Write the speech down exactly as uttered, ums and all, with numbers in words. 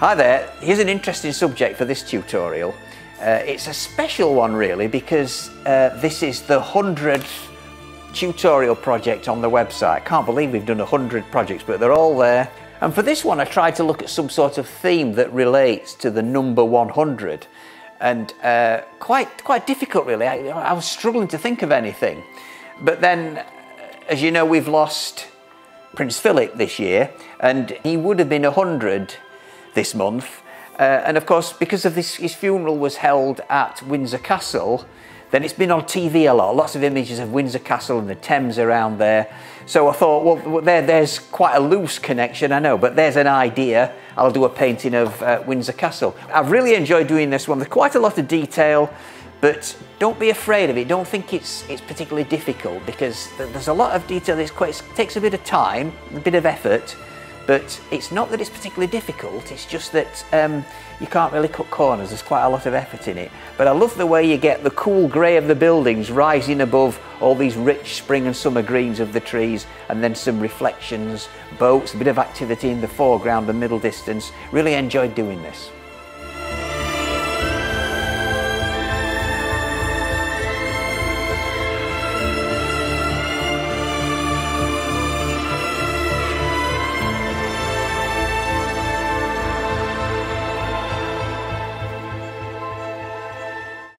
Hi there, here's an interesting subject for this tutorial. Uh, it's a special one really because uh, this is the hundredth tutorial project on the website. Can't believe we've done one hundred projects, but they're all there. And for this one I tried to look at some sort of theme that relates to the number one hundred. And uh, quite, quite difficult really, I, I was struggling to think of anything. But then, as you know, we've lost Prince Philip this year, and he would have been one hundred this month. Uh, and of course, because of this, his funeral was held at Windsor Castle, then it's been on T V a lot, lots of images of Windsor Castle and the Thames around there. So I thought, well, there, there's quite a loose connection, I know, but there's an idea. I'll do a painting of uh, Windsor Castle. I've really enjoyed doing this one. There's quite a lot of detail, but don't be afraid of it. Don't think it's, it's particularly difficult, because there's a lot of detail. It's quite, it takes a bit of time, a bit of effort, but it's not that it's particularly difficult, it's just that um, you can't really cut corners, there's quite a lot of effort in it. But I love the way you get the cool grey of the buildings rising above all these rich spring and summer greens of the trees, and then some reflections, boats, a bit of activity in the foreground, the middle distance. Really enjoyed doing this.